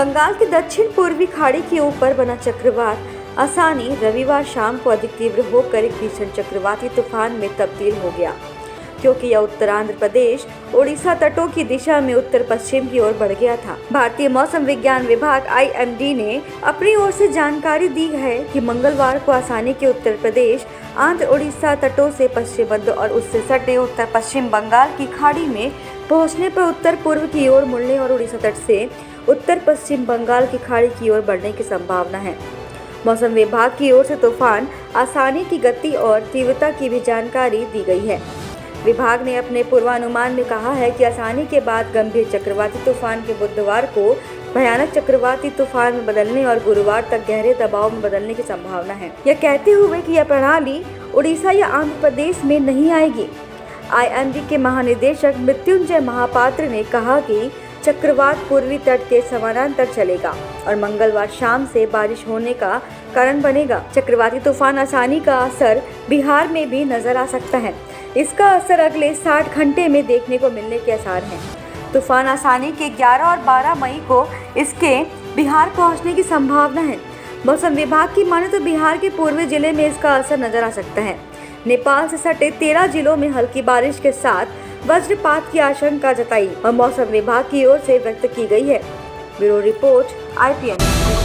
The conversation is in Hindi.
बंगाल की दक्षिण पूर्वी खाड़ी के ऊपर बना चक्रवात आसानी रविवार शाम को अधिक तीव्र होकर एक भीषण चक्रवाती तूफान में तब्दील हो गया, क्योंकि यह उत्तरांध्र प्रदेश ओडिशा तटों की दिशा में उत्तर पश्चिम की ओर बढ़ गया था। भारतीय मौसम विज्ञान विभाग IMD ने अपनी ओर से जानकारी दी है कि मंगलवार को आसानी के उत्तर प्रदेश आंध्र ओडिशा तटों से पश्चिम बंगाल और उससे सटे उत्तर पश्चिम बंगाल की खाड़ी में पहुंचने पर उत्तर पूर्व की ओर मुड़ने और उड़ीसा तट से उत्तर पश्चिम बंगाल की खाड़ी की ओर बढ़ने की संभावना है। मौसम विभाग की ओर से तूफान आसानी की गति और तीव्रता की भी जानकारी दी गई है। विभाग ने अपने पूर्वानुमान में कहा है कि आसानी के बाद गंभीर चक्रवाती तूफान के बुधवार को भयानक चक्रवाती तूफान में बदलने और गुरुवार तक गहरे दबाव में बदलने की संभावना है, यह कहते हुए कि यह प्रणाली उड़ीसा या आंध्र प्रदेश में नहीं आएगी। IMD के महानिदेशक मृत्युंजय महापात्र ने कहा कि चक्रवात पूर्वी तट के समानांतर चलेगा और मंगलवार शाम से बारिश होने का कारण बनेगा। चक्रवाती तूफान आसानी का असर बिहार में भी नजर आ सकता है। इसका असर अगले 60 घंटे में देखने को मिलने के आसार हैं। तूफान आसानी के 11 और 12 मई को इसके बिहार पहुंचने की संभावना है। मौसम विभाग की माने तो बिहार के पूर्वी जिले में इसका असर नजर आ सकता है। नेपाल से सटे 13 जिलों में हल्की बारिश के साथ वज्रपात की आशंका जताई और मौसम विभाग की ओर से व्यक्त की गई है। Bureau report IPN।